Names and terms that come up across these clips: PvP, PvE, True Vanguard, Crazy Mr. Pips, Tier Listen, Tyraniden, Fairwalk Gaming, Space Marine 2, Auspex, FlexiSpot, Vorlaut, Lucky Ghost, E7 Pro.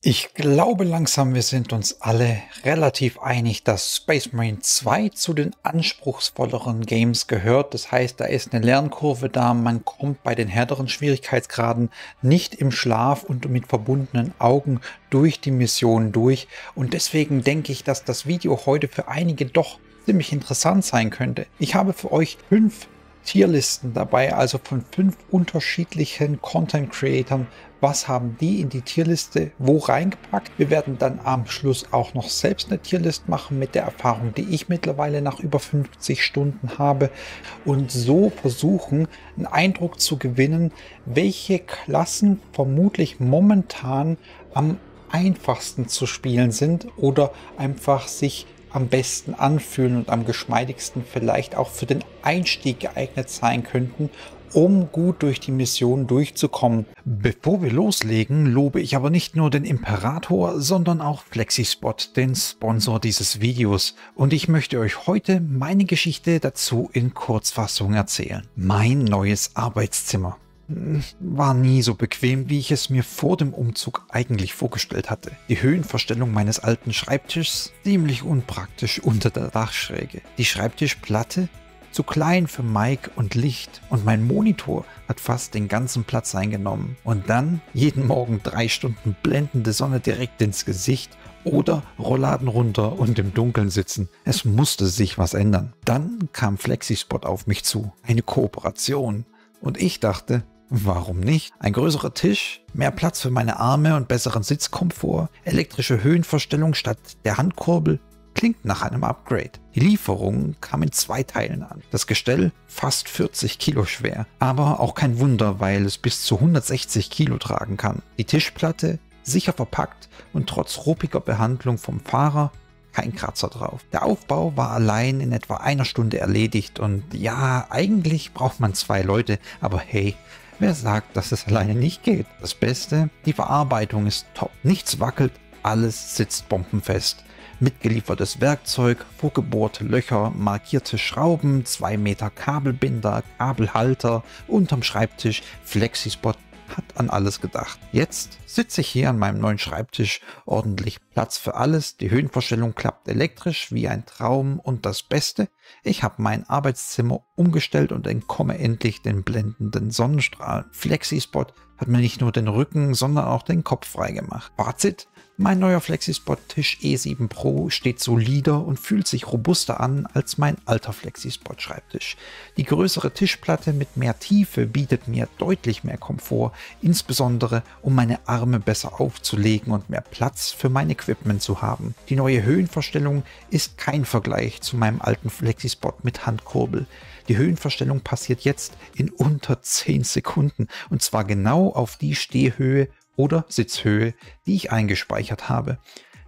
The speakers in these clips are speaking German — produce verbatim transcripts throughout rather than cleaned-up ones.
Ich glaube langsam, wir sind uns alle relativ einig, dass Space Marine zwei zu den anspruchsvolleren Games gehört. Das heißt, da ist eine Lernkurve da, man kommt bei den härteren Schwierigkeitsgraden nicht im Schlaf und mit verbundenen Augen durch die Mission durch. Und deswegen denke ich, dass das Video heute für einige doch ziemlich interessant sein könnte. Ich habe für euch fünf Tierlisten dabei, also von fünf unterschiedlichen Content-Creatern. Was haben die in die Tierliste wo reingepackt? Wir werden dann am Schluss auch noch selbst eine Tierlist machen mit der Erfahrung, die ich mittlerweile nach über fünfzig Stunden habe, und so versuchen, einen Eindruck zu gewinnen, welche Klassen vermutlich momentan am einfachsten zu spielen sind oder einfach sich am besten anfühlen und am geschmeidigsten vielleicht auch für den Einstieg geeignet sein könnten, um gut durch die Mission durchzukommen. Bevor wir loslegen, lobe ich aber nicht nur den Imperator, sondern auch FlexiSpot, den Sponsor dieses Videos. Und ich möchte euch heute meine Geschichte dazu in Kurzfassung erzählen. Mein neues Arbeitszimmer war nie so bequem, wie ich es mir vor dem Umzug eigentlich vorgestellt hatte. Die Höhenverstellung meines alten Schreibtischs ziemlich unpraktisch unter der Dachschräge. Die Schreibtischplatte zu klein für Mic und Licht, und mein Monitor hat fast den ganzen Platz eingenommen. Und dann jeden Morgen drei Stunden blendende Sonne direkt ins Gesicht oder Rollladen runter und im Dunkeln sitzen. Es musste sich was ändern. Dann kam FlexiSpot auf mich zu. Eine Kooperation. Und ich dachte, warum nicht? Ein größerer Tisch, mehr Platz für meine Arme und besseren Sitzkomfort, elektrische Höhenverstellung statt der Handkurbel, klingt nach einem Upgrade. Die Lieferung kam in zwei Teilen an. Das Gestell fast vierzig Kilo schwer, aber auch kein Wunder, weil es bis zu hundertsechzig Kilo tragen kann. Die Tischplatte sicher verpackt und trotz ruppiger Behandlung vom Fahrer kein Kratzer drauf. Der Aufbau war allein in etwa einer Stunde erledigt, und ja, eigentlich braucht man zwei Leute, aber hey, wer sagt, dass es alleine nicht geht? Das Beste, die Verarbeitung ist top. Nichts wackelt, alles sitzt bombenfest. Mitgeliefertes Werkzeug, vorgebohrte Löcher, markierte Schrauben, zwei Meter Kabelbinder, Kabelhalter, unterm Schreibtisch, FlexiSpot hat an alles gedacht. Jetzt sitze ich hier an meinem neuen Schreibtisch, ordentlich Platz für alles, die Höhenverstellung klappt elektrisch wie ein Traum, und das Beste, ich habe mein Arbeitszimmer umgestellt und entkomme endlich den blendenden Sonnenstrahlen. FlexiSpot hat mir nicht nur den Rücken, sondern auch den Kopf freigemacht. Fazit: Mein neuer FlexiSpot-Tisch E sieben Pro steht solider und fühlt sich robuster an als mein alter FlexiSpot-Schreibtisch. Die größere Tischplatte mit mehr Tiefe bietet mir deutlich mehr Komfort, insbesondere um meine Arme besser aufzulegen und mehr Platz für mein Equipment zu haben. Die neue Höhenverstellung ist kein Vergleich zu meinem alten FlexiSpot mit Handkurbel. Die Höhenverstellung passiert jetzt in unter zehn Sekunden, und zwar genau auf die Stehhöhe oder Sitzhöhe, die ich eingespeichert habe.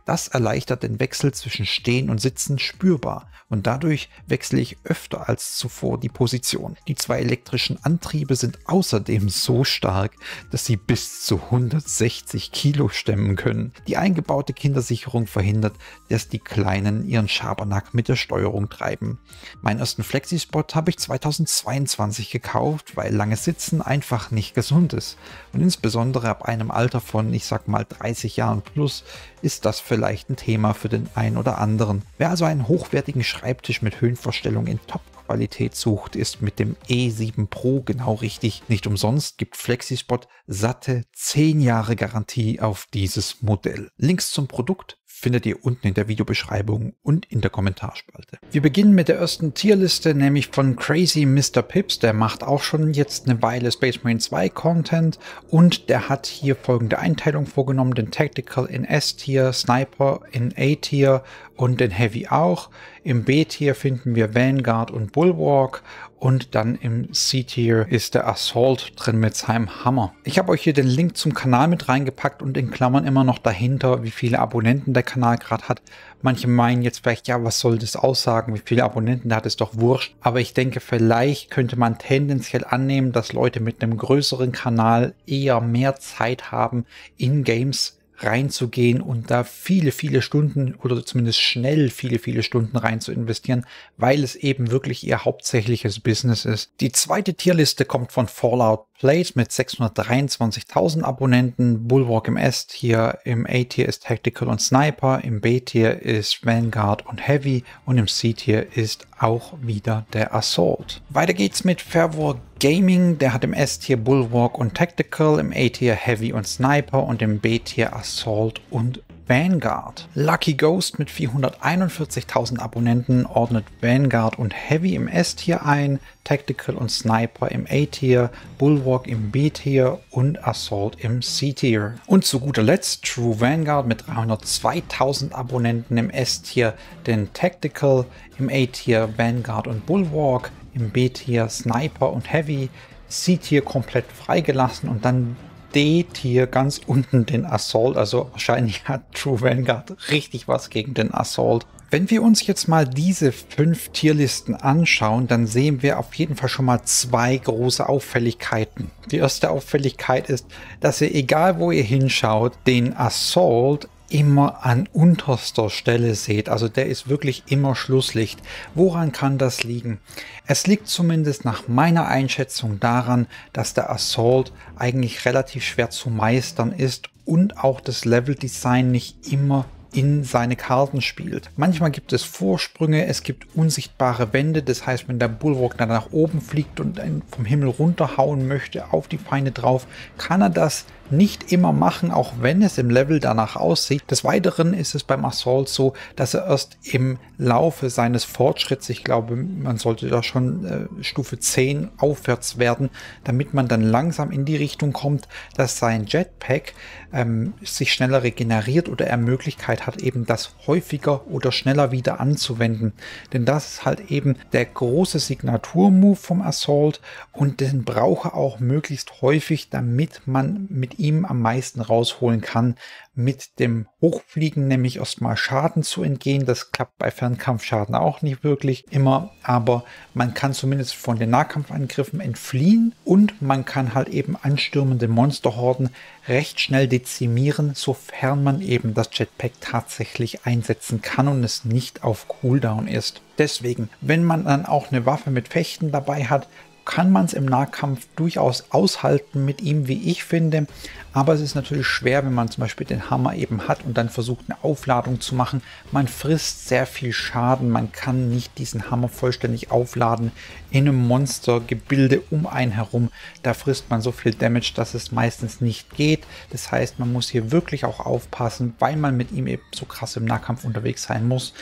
Das erleichtert den Wechsel zwischen Stehen und Sitzen spürbar, und dadurch wechsle ich öfter als zuvor die Position. Die zwei elektrischen Antriebe sind außerdem so stark, dass sie bis zu hundertsechzig Kilo stemmen können. Die eingebaute Kindersicherung verhindert, dass die Kleinen ihren Schabernack mit der Steuerung treiben. Meinen ersten FlexiSpot habe ich zweitausendzweiundzwanzig gekauft, weil langes Sitzen einfach nicht gesund ist. Und insbesondere ab einem Alter von, ich sag mal, dreißig Jahren plus, ist das vielleicht ein Thema für den einen oder anderen. Wer also einen hochwertigen Schreibtisch mit Höhenverstellung in Top-Qualität sucht, ist mit dem E sieben Pro genau richtig. Nicht umsonst gibt FlexiSpot satte zehn Jahre Garantie auf dieses Modell. Links zum Produkt findet ihr unten in der Videobeschreibung und in der Kommentarspalte. Wir beginnen mit der ersten Tierliste, nämlich von Crazy Mister Pips. Der macht auch schon jetzt eine Weile Space Marine zwei Content, und der hat hier folgende Einteilung vorgenommen: den Tactical in S-Tier, Sniper in A-Tier und den Heavy auch. Im B-Tier finden wir Vanguard und Bulwark, und dann im C-Tier ist der Assault drin mit seinem Hammer. Ich habe euch hier den Link zum Kanal mit reingepackt und in Klammern immer noch dahinter, wie viele Abonnenten der Kanal gerade hat. Manche meinen jetzt vielleicht, ja, was soll das aussagen, wie viele Abonnenten hat, ist doch wurscht. Aber ich denke, vielleicht könnte man tendenziell annehmen, dass Leute mit einem größeren Kanal eher mehr Zeit haben, in Games reinzugehen und da viele, viele Stunden oder zumindest schnell viele, viele Stunden rein zu investieren, weil es eben wirklich ihr hauptsächliches Business ist. Die zweite Tierliste kommt von Vorlaut Played mit sechshundertdreiundzwanzigtausend Abonnenten. Bulwark im S Tier, im A Tier ist Tactical und Sniper, im B Tier ist Vanguard und Heavy und im C Tier ist auch wieder der Assault. Weiter geht's mit Fairwalk Gaming, der hat im S Tier Bulwark und Tactical, im A Tier Heavy und Sniper und im B Tier Assault und Vanguard. Lucky Ghost mit vierhunderteinundvierzigtausend Abonnenten ordnet Vanguard und Heavy im S-Tier ein, Tactical und Sniper im A-Tier, Bulwark im B-Tier und Assault im C-Tier. Und zu guter Letzt True Vanguard mit dreihundertzweitausend Abonnenten im S-Tier, denn Tactical im A-Tier, Vanguard und Bulwark, im B-Tier Sniper und Heavy, C-Tier komplett freigelassen und dann D-Tier ganz unten den Assault, also wahrscheinlich hat True Vanguard richtig was gegen den Assault. Wenn wir uns jetzt mal diese fünf Tierlisten anschauen, dann sehen wir auf jeden Fall schon mal zwei große Auffälligkeiten. Die erste Auffälligkeit ist, dass ihr, egal wo ihr hinschaut, den Assault immer an unterster Stelle seht. Also der ist wirklich immer Schlusslicht. Woran kann das liegen? Es liegt zumindest nach meiner Einschätzung daran, dass der Assault eigentlich relativ schwer zu meistern ist und auch das Leveldesign nicht immer in seine Karten spielt. Manchmal gibt es Vorsprünge, es gibt unsichtbare Wände, das heißt, wenn der Bulwark dann nach oben fliegt und vom Himmel runterhauen möchte auf die Feinde drauf, kann er das nicht immer machen, auch wenn es im Level danach aussieht. Des Weiteren ist es beim Assault so, dass er erst im Laufe seines Fortschritts, ich glaube, man sollte da schon äh, Stufe zehn aufwärts werden, damit man dann langsam in die Richtung kommt, dass sein Jetpack ähm, sich schneller regeneriert oder er Möglichkeit hat, eben das häufiger oder schneller wieder anzuwenden. Denn das ist halt eben der große Signaturmove vom Assault und den braucht er auch möglichst häufig, damit man mit ihm am meisten rausholen kann. Mit dem Hochfliegen nämlich erstmal Schaden zu entgehen. Das klappt bei Fernkampfschaden auch nicht wirklich immer, aber man kann zumindest von den Nahkampfangriffen entfliehen und man kann halt eben anstürmende Monsterhorden recht schnell dezimieren, sofern man eben das Jetpack tatsächlich einsetzen kann und es nicht auf Cooldown ist. Deswegen, wenn man dann auch eine Waffe mit Fechten dabei hat, kann man es im Nahkampf durchaus aushalten mit ihm, wie ich finde. Aber es ist natürlich schwer, wenn man zum Beispiel den Hammer eben hat und dann versucht, eine Aufladung zu machen. Man frisst sehr viel Schaden, man kann nicht diesen Hammer vollständig aufladen in einem Monstergebilde um einen herum. Da frisst man so viel Damage, dass es meistens nicht geht. Das heißt, man muss hier wirklich auch aufpassen, weil man mit ihm eben so krass im Nahkampf unterwegs sein muss,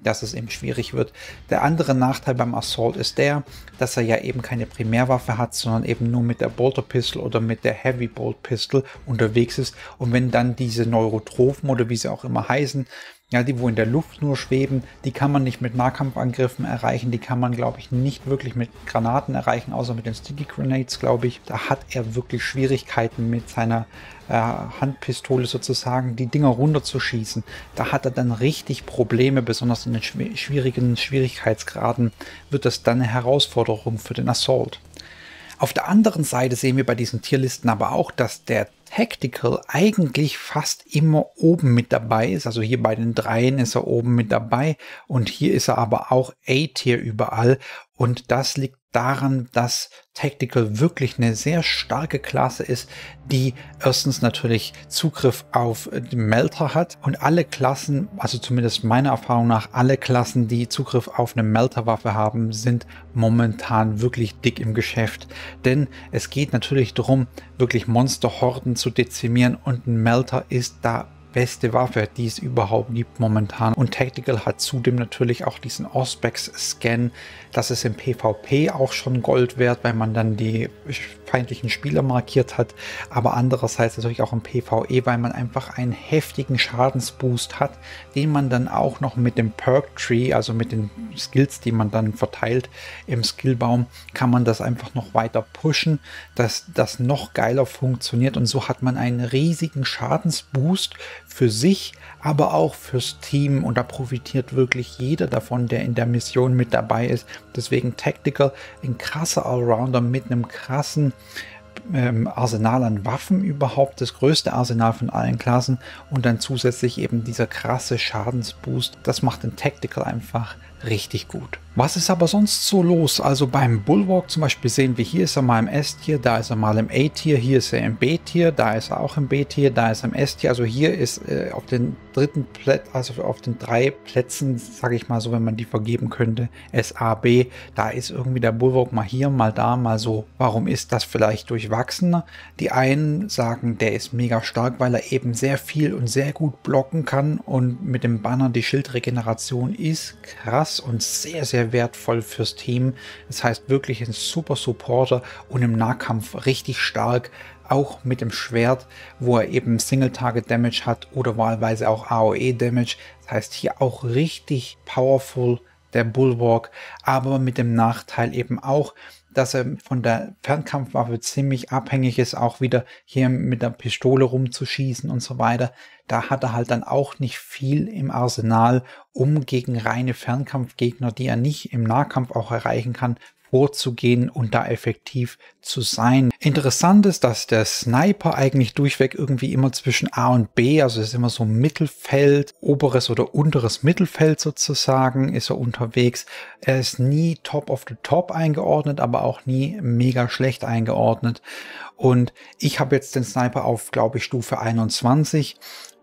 dass es eben schwierig wird. Der andere Nachteil beim Assault ist der, dass er ja eben keine Primärwaffe hat, sondern eben nur mit der Bolter Pistol oder mit der Heavy Bolt Pistol unterwegs ist. Und wenn dann diese Neurotrophen oder wie sie auch immer heißen, ja, die wo in der Luft nur schweben, die kann man nicht mit Nahkampfangriffen erreichen, die kann man, glaube ich, nicht wirklich mit Granaten erreichen, außer mit den Sticky Grenades, glaube ich. Da hat er wirklich Schwierigkeiten mit seiner äh, Handpistole sozusagen, die Dinger runterzuschießen. Da hat er dann richtig Probleme, besonders in den schw- schwierigen Schwierigkeitsgraden wird das dann eine Herausforderung für den Assault. Auf der anderen Seite sehen wir bei diesen Tierlisten aber auch, dass der Tactical eigentlich fast immer oben mit dabei ist. Also hier bei den Dreien ist er oben mit dabei und hier ist er aber auch A-Tier überall. Und das liegt daran, dass Tactical wirklich eine sehr starke Klasse ist, die erstens natürlich Zugriff auf den Melter hat und alle Klassen, also zumindest meiner Erfahrung nach, alle Klassen, die Zugriff auf eine Melterwaffe haben, sind momentan wirklich dick im Geschäft. Denn es geht natürlich darum, wirklich Monsterhorden zu dezimieren und ein Melter ist da beste Waffe, die es überhaupt gibt momentan. Und Tactical hat zudem natürlich auch diesen Auspex-Scan. Das ist im PvP auch schon Gold wert, weil man dann die feindlichen Spieler markiert hat. Aber andererseits natürlich auch im PvE, weil man einfach einen heftigen Schadensboost hat, den man dann auch noch mit dem Perk-Tree, also mit den Skills, die man dann verteilt im Skillbaum, kann man das einfach noch weiter pushen, dass das noch geiler funktioniert. Und so hat man einen riesigen Schadensboost für sich, aber auch fürs Team und da profitiert wirklich jeder davon, der in der Mission mit dabei ist. Deswegen Tactical, ein krasser Allrounder mit einem krassen ähm, Arsenal an Waffen überhaupt, das größte Arsenal von allen Klassen und dann zusätzlich eben dieser krasse Schadensboost. Das macht den Tactical einfach richtig gut. Was ist aber sonst so los? Also beim Bullwalk zum Beispiel sehen wir, hier ist er mal im S-Tier, da ist er mal im A-Tier, hier ist er im B-Tier, da ist er auch im B-Tier, da ist er im S-Tier. Also hier ist äh, auf den dritten Plätzen, also auf den drei Plätzen, sage ich mal so, wenn man die vergeben könnte, S, A, B, da ist irgendwie der Bullwalk mal hier, mal da, mal so. Warum ist das vielleicht durchwachsener? Die einen sagen, der ist mega stark, weil er eben sehr viel und sehr gut blocken kann und mit dem Banner die Schildregeneration ist krass und sehr, sehr wertvoll fürs Team. Das heißt wirklich ein super Supporter und im Nahkampf richtig stark, auch mit dem Schwert, wo er eben Single-Target-Damage hat oder wahlweise auch A O E-Damage. Das heißt hier auch richtig powerful der Bullwalk, aber mit dem Nachteil eben auch, dass er von der Fernkampfwaffe ziemlich abhängig ist, auch wieder hier mit der Pistole rumzuschießen und so weiter. Da hat er halt dann auch nicht viel im Arsenal, um gegen reine Fernkampfgegner, die er nicht im Nahkampf auch erreichen kann, vorzugehen und da effektiv zu sein. Interessant ist, dass der Sniper eigentlich durchweg irgendwie immer zwischen A und B, also ist immer so Mittelfeld, oberes oder unteres Mittelfeld sozusagen, ist er unterwegs. Er ist nie top of the top eingeordnet, aber auch nie mega schlecht eingeordnet. Und ich habe jetzt den Sniper auf, glaube ich, Stufe einundzwanzig.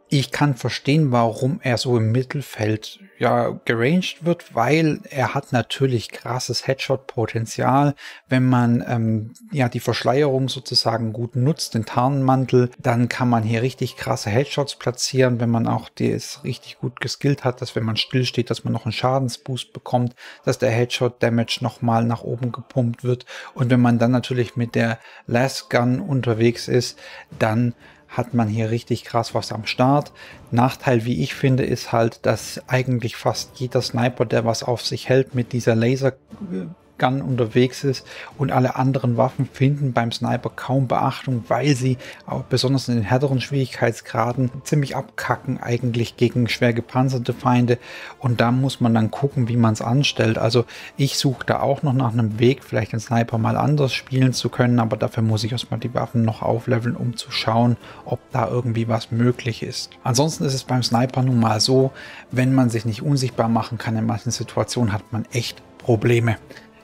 Ich kann verstehen, warum er so im Mittelfeld ja geranged wird, weil er hat natürlich krasses Headshot-Potenzial. Wenn man ähm, ja die Verschleierung sozusagen gut nutzt, den Tarnmantel, dann kann man hier richtig krasse Headshots platzieren, wenn man auch das richtig gut geskillt hat, dass wenn man still steht, dass man noch einen Schadensboost bekommt, dass der Headshot-Damage nochmal nach oben gepumpt wird. Und wenn man dann natürlich mit der Last Gun unterwegs ist, dann hat man hier richtig krass was am Start. Nachteil, wie ich finde, ist halt, dass eigentlich fast jeder Sniper, der was auf sich hält, mit dieser Laser-Gun unterwegs ist und alle anderen Waffen finden beim Sniper kaum Beachtung, weil sie auch besonders in den härteren Schwierigkeitsgraden ziemlich abkacken eigentlich gegen schwer gepanzerte Feinde, und da muss man dann gucken, wie man es anstellt. Also ich suche da auch noch nach einem Weg, vielleicht den Sniper mal anders spielen zu können, aber dafür muss ich erstmal die Waffen noch aufleveln, um zu schauen, ob da irgendwie was möglich ist. Ansonsten ist es beim Sniper nun mal so, wenn man sich nicht unsichtbar machen kann, in manchen Situationen hat man echt Probleme.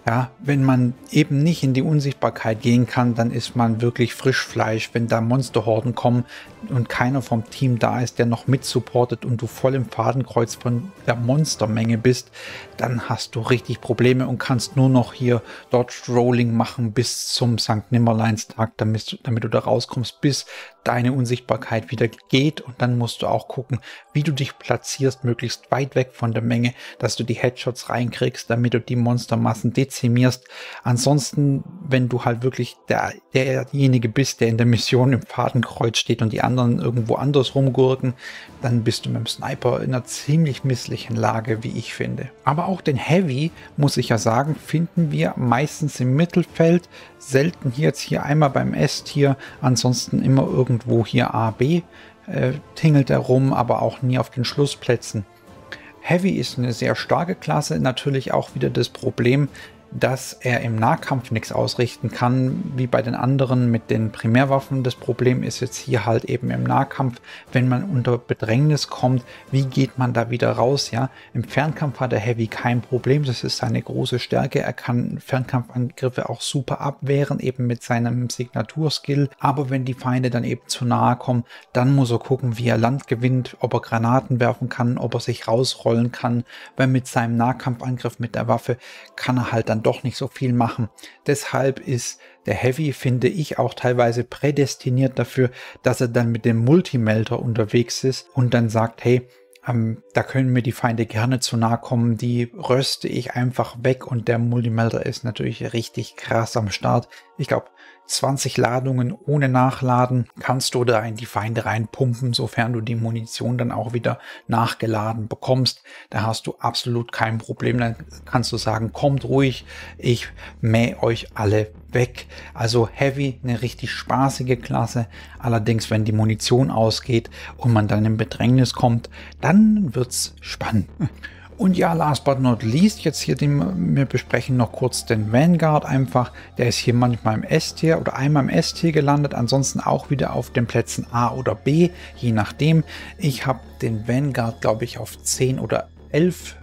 Ja, wenn man eben nicht in die Unsichtbarkeit gehen kann, dann ist man wirklich Frischfleisch, wenn da Monsterhorden kommen und keiner vom Team da ist, der noch mitsupportet und du voll im Fadenkreuz von der Monstermenge bist, dann hast du richtig Probleme und kannst nur noch hier Dodge Rolling machen bis zum Sankt Nimmerleinstag, damit, damit du da rauskommst, bis deine Unsichtbarkeit wieder geht, und dann musst du auch gucken, wie du dich platzierst, möglichst weit weg von der Menge, dass du die Headshots reinkriegst, damit du die Monstermassen dezimierst. Ansonsten, wenn du halt wirklich der, derjenige bist, der in der Mission im Fadenkreuz steht und die anderen irgendwo anders rumgurken, dann bist du mit dem Sniper in einer ziemlich misslichen Lage, wie ich finde. Aber auch den Heavy, muss ich ja sagen, finden wir meistens im Mittelfeld, selten hier jetzt hier einmal beim S-Tier, ansonsten immer irgendwie irgendwo hier A, B äh, tingelt er rum, aber auch nie auf den Schlussplätzen. Heavy ist eine sehr starke Klasse, natürlich auch wieder das Problem, dass er im Nahkampf nichts ausrichten kann, wie bei den anderen mit den Primärwaffen. Das Problem ist jetzt hier halt eben im Nahkampf, wenn man unter Bedrängnis kommt, wie geht man da wieder raus, ja? Im Fernkampf hat der Heavy kein Problem, das ist seine große Stärke, er kann Fernkampfangriffe auch super abwehren, eben mit seinem Signaturskill, aber wenn die Feinde dann eben zu nahe kommen, dann muss er gucken, wie er Land gewinnt, ob er Granaten werfen kann, ob er sich rausrollen kann, weil mit seinem Nahkampfangriff mit der Waffe kann er halt dann doch nicht so viel machen. Deshalb ist der Heavy, finde ich, auch teilweise prädestiniert dafür, dass er dann mit dem Multimelter unterwegs ist und dann sagt, hey, ähm, da können mir die Feinde gerne zu nahe kommen, die röste ich einfach weg, und der Multimelter ist natürlich richtig krass am Start. Ich glaube, zwanzig Ladungen ohne Nachladen kannst du da in die Feinde reinpumpen, sofern du die Munition dann auch wieder nachgeladen bekommst. Da hast du absolut kein Problem. Dann kannst du sagen, kommt ruhig, ich mähe euch alle weg. Also Heavy, eine richtig spaßige Klasse. Allerdings, wenn die Munition ausgeht und man dann in Bedrängnis kommt, dann wird's spannend. Und ja, last but not least, jetzt hier, den, wir besprechen noch kurz den Vanguard einfach. Der ist hier manchmal im S-Tier oder einmal im S-Tier gelandet, ansonsten auch wieder auf den Plätzen A oder B, je nachdem. Ich habe den Vanguard, glaube ich, auf zehn oder elf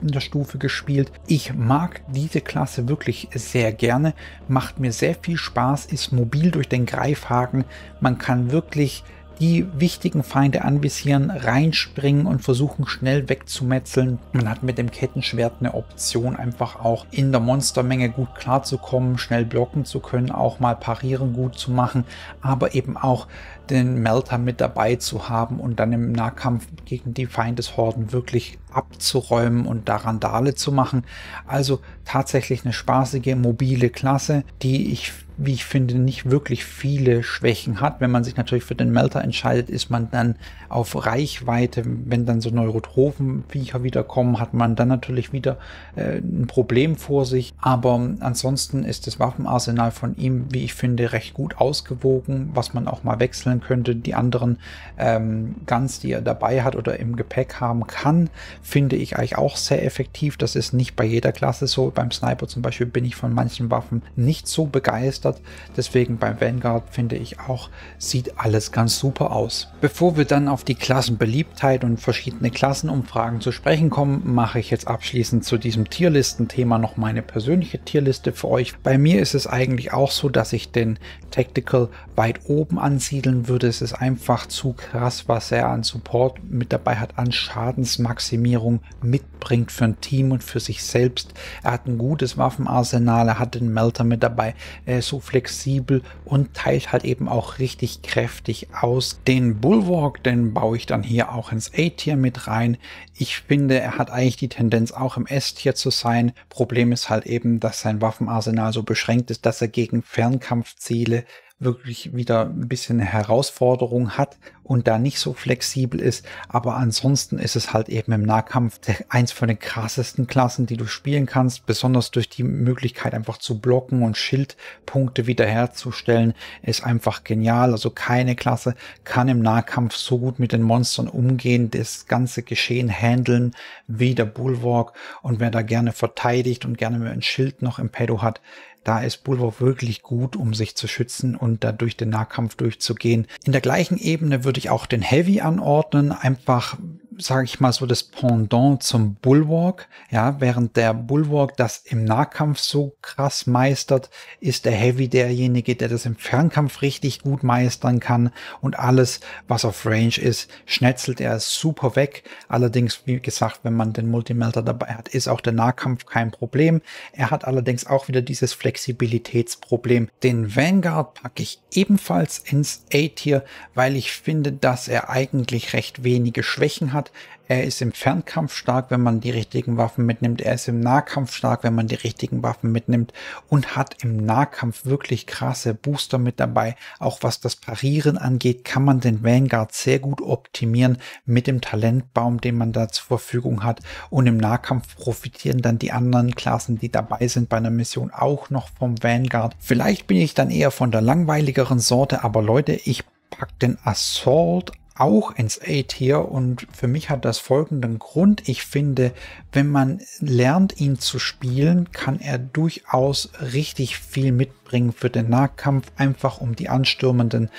in der Stufe gespielt. Ich mag diese Klasse wirklich sehr gerne, macht mir sehr viel Spaß, ist mobil durch den Greifhaken. Man kann wirklich die wichtigen Feinde anvisieren, reinspringen und versuchen schnell wegzumetzeln. Man hat mit dem Kettenschwert eine Option, einfach auch in der Monstermenge gut klarzukommen, schnell blocken zu können, auch mal parieren gut zu machen, aber eben auch den Melter mit dabei zu haben und dann im Nahkampf gegen die Feindeshorden wirklich abzuräumen und da Randale zu machen. Also tatsächlich eine spaßige, mobile Klasse, die ich, wie ich finde, nicht wirklich viele Schwächen hat. Wenn man sich natürlich für den Melter entscheidet, ist man dann auf Reichweite. Wenn dann so Neurotrophenviecher wiederkommen, hat man dann natürlich wieder äh, ein Problem vor sich. Aber ansonsten ist das Waffenarsenal von ihm, wie ich finde, recht gut ausgewogen, was man auch mal wechseln könnte. Die anderen ähm, Guns, die er dabei hat oder im Gepäck haben kann, finde ich eigentlich auch sehr effektiv. Das ist nicht bei jeder Klasse so. Beim Sniper zum Beispiel bin ich von manchen Waffen nicht so begeistert. Deswegen beim Vanguard finde ich auch, sieht alles ganz super aus. Bevor wir dann auf die Klassenbeliebtheit und verschiedene Klassenumfragen zu sprechen kommen, mache ich jetzt abschließend zu diesem Tierlisten-Thema noch meine persönliche Tierliste für euch. Bei mir ist es eigentlich auch so, dass ich den Tactical weit oben ansiedeln würde. Es ist einfach zu krass, was er an Support mit dabei hat, an Schadensmaximierung mitbringt für ein Team und für sich selbst. Er hat ein gutes Waffenarsenal, er hat den Melter mit dabei, er ist so flexibel und teilt halt eben auch richtig kräftig aus. Den Bulwark, den baue ich dann hier auch ins A-Tier mit rein. Ich finde, er hat eigentlich die Tendenz auch im S-Tier zu sein. Problem ist halt eben, dass sein Waffenarsenal so beschränkt ist, dass er gegen Fernkampfziele wirklich wieder ein bisschen eine Herausforderung hat und da nicht so flexibel ist, aber ansonsten ist es halt eben im Nahkampf eins von den krassesten Klassen, die du spielen kannst, besonders durch die Möglichkeit einfach zu blocken und Schildpunkte wiederherzustellen, ist einfach genial. Also keine Klasse kann im Nahkampf so gut mit den Monstern umgehen, das ganze Geschehen handeln wie der Bulwark, und wer da gerne verteidigt und gerne ein Schild noch im Pedo hat, da ist Bulwark wirklich gut, um sich zu schützen und dadurch den Nahkampf durchzugehen. In der gleichen Ebene würde ich auch den Heavy anordnen, einfach, sage ich mal so, das Pendant zum Bulwark. Ja, während der Bulwark das im Nahkampf so krass meistert, ist der Heavy derjenige, der das im Fernkampf richtig gut meistern kann, und alles, was auf Range ist, schnetzelt er super weg. Allerdings, wie gesagt, wenn man den Multimelter dabei hat, ist auch der Nahkampf kein Problem. Er hat allerdings auch wieder dieses Flexibilitätsproblem. Den Vanguard packe ich ebenfalls ins A-Tier, weil ich finde, dass er eigentlich recht wenige Schwächen hat. Er ist im Fernkampf stark, wenn man die richtigen Waffen mitnimmt. Er ist im Nahkampf stark, wenn man die richtigen Waffen mitnimmt, und hat im Nahkampf wirklich krasse Booster mit dabei. Auch was das Parieren angeht, kann man den Vanguard sehr gut optimieren mit dem Talentbaum, den man da zur Verfügung hat. Und im Nahkampf profitieren dann die anderen Klassen, die dabei sind bei einer Mission, auch noch vom Vanguard. Vielleicht bin ich dann eher von der langweiligeren Sorte, aber Leute, ich pack den Assault auch ins A-Tier, und für mich hat das folgenden Grund. Ich finde, wenn man lernt, ihn zu spielen, kann er durchaus richtig viel mitbringen für den Nahkampf, einfach um die anstürmenden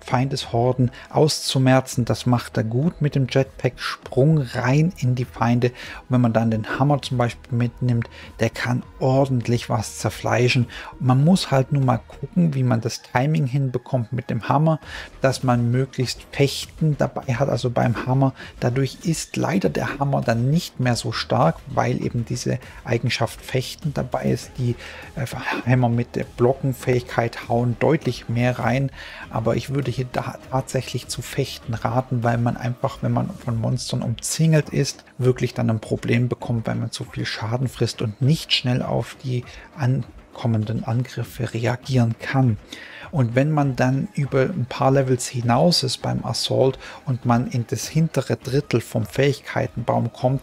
Feindeshorden auszumerzen. Das macht er gut mit dem Jetpack, Sprung rein in die Feinde. Und wenn man dann den Hammer zum Beispiel mitnimmt, der kann ordentlich was zerfleischen. Man muss halt nur mal gucken, wie man das Timing hinbekommt mit dem Hammer, dass man möglichst Pech dabei hat, also beim Hammer. Dadurch ist leider der Hammer dann nicht mehr so stark, weil eben diese Eigenschaft Fechten dabei ist. Die äh, Hammer mit der Blockenfähigkeit hauen deutlich mehr rein, aber ich würde hier da tatsächlich zu Fechten raten, weil man einfach, wenn man von Monstern umzingelt ist, wirklich dann ein Problem bekommt, weil man zu viel Schaden frisst und nicht schnell auf die ankommenden Angriffe reagieren kann. Und wenn man dann über ein paar Levels hinaus ist beim Assault und man in das hintere Drittel vom Fähigkeitenbaum kommt,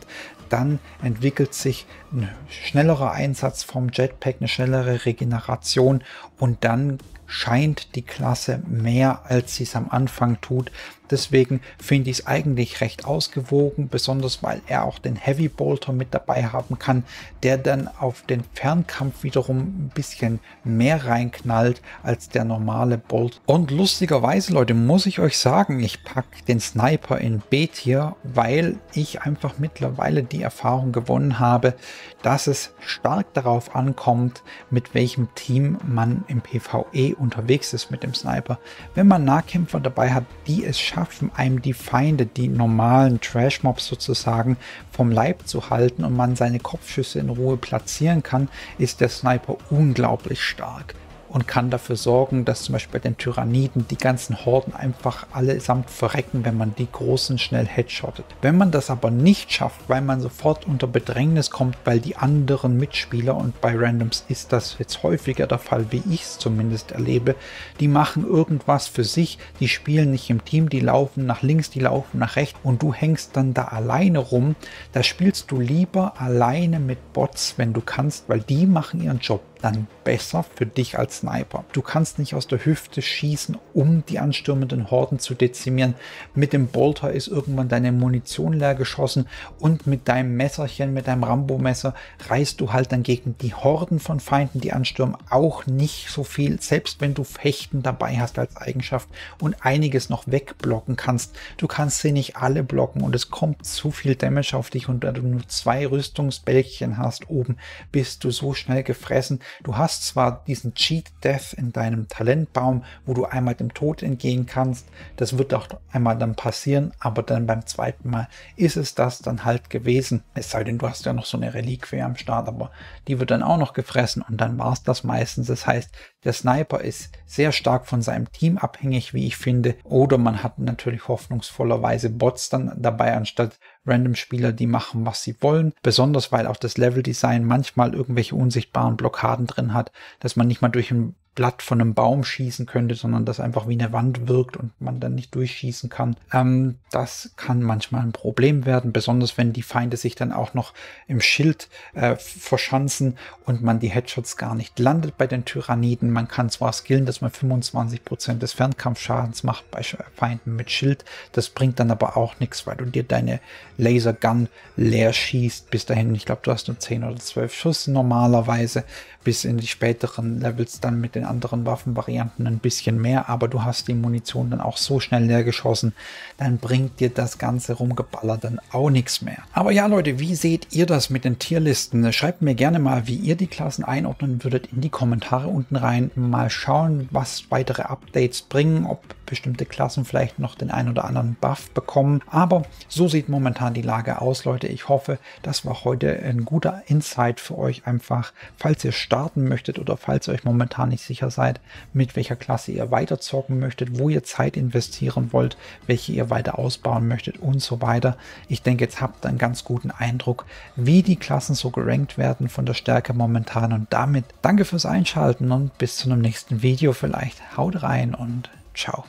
dann entwickelt sich ein schnellerer Einsatz vom Jetpack, eine schnellere Regeneration, und dann scheint die Klasse mehr, als sie es am Anfang tut. Deswegen finde ich es eigentlich recht ausgewogen, besonders weil er auch den Heavy Bolter mit dabei haben kann, der dann auf den Fernkampf wiederum ein bisschen mehr reinknallt als der normale Bolt. Und lustigerweise, Leute, muss ich euch sagen, ich packe den Sniper in B-Tier, weil ich einfach mittlerweile die Erfahrung gewonnen habe, dass es stark darauf ankommt, mit welchem Team man im PvE unterwegs ist mit dem Sniper. Wenn man Nahkämpfer dabei hat, die es schaffen, einem die Feinde, die normalen Trash-Mobs sozusagen, vom Leib zu halten und man seine Kopfschüsse in Ruhe platzieren kann, ist der Sniper unglaublich stark und kann dafür sorgen, dass zum Beispiel bei den Tyranniden die ganzen Horden einfach allesamt verrecken, wenn man die Großen schnell headshottet. Wenn man das aber nicht schafft, weil man sofort unter Bedrängnis kommt, weil die anderen Mitspieler, und bei Randoms ist das jetzt häufiger der Fall, wie ich es zumindest erlebe, die machen irgendwas für sich, die spielen nicht im Team, die laufen nach links, die laufen nach rechts und du hängst dann da alleine rum. Da spielst du lieber alleine mit Bots, wenn du kannst, weil die machen ihren Job dann besser für dich als Sniper. Du kannst nicht aus der Hüfte schießen, um die anstürmenden Horden zu dezimieren. Mit dem Bolter ist irgendwann deine Munition leer geschossen und mit deinem Messerchen, mit deinem Rambo-Messer reißt du halt dann gegen die Horden von Feinden, die anstürmen, auch nicht so viel, selbst wenn du Fechten dabei hast als Eigenschaft und einiges noch wegblocken kannst. Du kannst sie nicht alle blocken und es kommt zu viel Damage auf dich, und da du nur zwei Rüstungsbällchen hast oben, bist du so schnell gefressen. Du hast zwar diesen Cheat Death in deinem Talentbaum, wo du einmal dem Tod entgehen kannst, das wird auch einmal dann passieren, aber dann beim zweiten Mal ist es das dann halt gewesen. Es sei denn, du hast ja noch so eine Reliquie am Start, aber die wird dann auch noch gefressen und dann war es das meistens. Das heißt, der Sniper ist sehr stark von seinem Team abhängig, wie ich finde, oder man hat natürlich hoffnungsvollerweise Bots dann dabei anstatt Random-Spieler, die machen, was sie wollen. Besonders, weil auch das Level-Design manchmal irgendwelche unsichtbaren Blockaden drin hat, dass man nicht mal durch ein Blatt von einem Baum schießen könnte, sondern das einfach wie eine Wand wirkt und man dann nicht durchschießen kann. Ähm, das kann manchmal ein Problem werden, besonders wenn die Feinde sich dann auch noch im Schild äh, verschanzen und man die Headshots gar nicht landet bei den Tyranniden. Man kann zwar skillen, dass man fünfundzwanzig Prozent des Fernkampfschadens macht bei Feinden mit Schild, das bringt dann aber auch nichts, weil du dir deine Lasergun leer schießt bis dahin. Ich glaube, du hast nur zehn oder zwölf Schuss normalerweise, bis in die späteren Levels dann mit den anderen Waffenvarianten ein bisschen mehr, aber du hast die Munition dann auch so schnell leer geschossen, dann bringt dir das ganze Rumgeballer dann auch nichts mehr. Aber ja, Leute, wie seht ihr das mit den Tierlisten? Schreibt mir gerne mal, wie ihr die Klassen einordnen würdet, in die Kommentare unten rein. Mal schauen, was weitere Updates bringen, ob bestimmte Klassen vielleicht noch den ein oder anderen Buff bekommen. Aber so sieht momentan die Lage aus, Leute. Ich hoffe, das war heute ein guter Insight für euch einfach, falls ihr starten möchtet oder falls ihr euch momentan nicht sicher seid, mit welcher Klasse ihr weiter zocken möchtet, wo ihr Zeit investieren wollt, welche ihr weiter ausbauen möchtet und so weiter. Ich denke, jetzt habt ihr einen ganz guten Eindruck, wie die Klassen so gerankt werden von der Stärke momentan. Und damit danke fürs Einschalten und bis zu einem nächsten Video vielleicht. Haut rein und ciao.